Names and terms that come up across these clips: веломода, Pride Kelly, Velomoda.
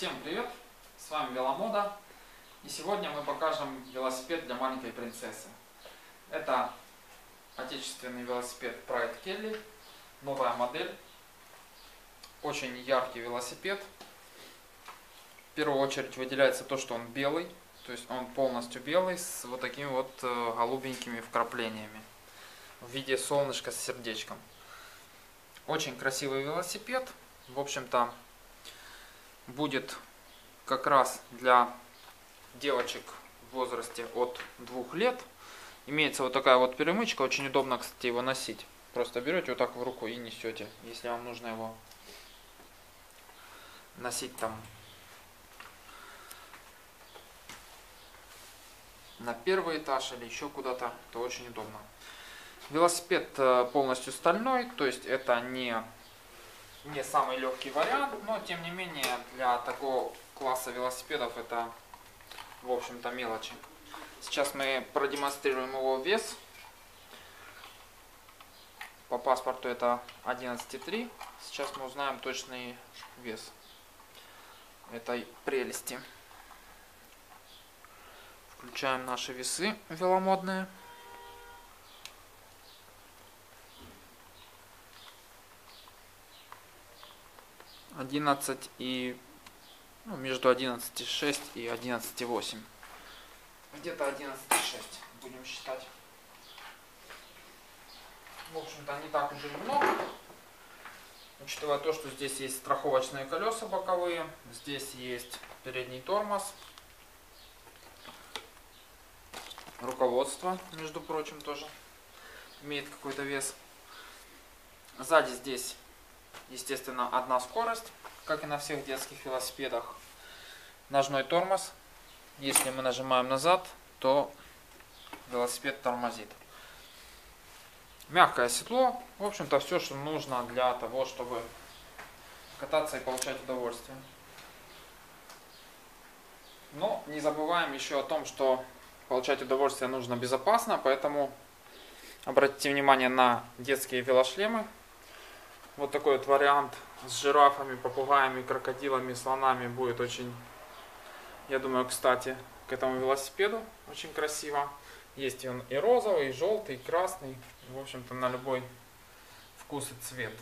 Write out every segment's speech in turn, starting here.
Всем привет! С вами Velomoda, и сегодня мы покажем велосипед для маленькой принцессы. Это отечественный велосипед Pride Kelly, новая модель. Очень яркий велосипед. В первую очередь выделяется то, что он белый, то есть он полностью белый с вот такими вот голубенькими вкраплениями в виде солнышка с сердечком. Очень красивый велосипед, в общем-то, будет как раз для девочек в возрасте от 2 лет. Имеется вот такая вот перемычка, очень удобно, кстати, его носить. Просто берете вот так в руку и несете, если вам нужно его носить там на первый этаж или еще куда-то, то очень удобно. Велосипед полностью стальной, то есть это не самый легкий вариант, но тем не менее для такого класса велосипедов это, в общем-то, мелочи. Сейчас мы продемонстрируем его вес. По паспорту это 11,3. Сейчас мы узнаем точный вес этой прелести. Включаем наши весы веломодные. Между 11,6 и 11,8. Где-то 11,6 будем считать. В общем-то, не так уже и много. Учитывая то, что здесь есть страховочные колеса боковые, здесь есть передний тормоз. Руководство, между прочим, тоже имеет какой-то вес. Сзади здесь, естественно, одна скорость, как и на всех детских велосипедах. Ножной тормоз. Если мы нажимаем назад, то велосипед тормозит. Мягкое седло. В общем-то, все, что нужно для того, чтобы кататься и получать удовольствие. Но не забываем еще о том, что получать удовольствие нужно безопасно, поэтому обратите внимание на детские велошлемы. Вот такой вот вариант с жирафами, попугаями, крокодилами, слонами будет очень, я думаю, кстати, к этому велосипеду. Очень красиво. Есть он и розовый, и желтый, и красный. В общем-то, на любой вкус и цвет.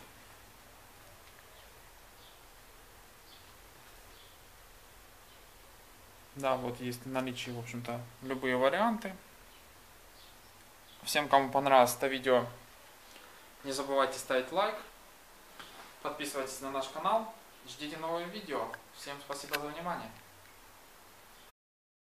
Да, вот есть в наличии, в общем-то, любые варианты. Всем, кому понравилось это видео, не забывайте ставить лайк. Подписывайтесь на наш канал, ждите новые видео. Всем спасибо за внимание.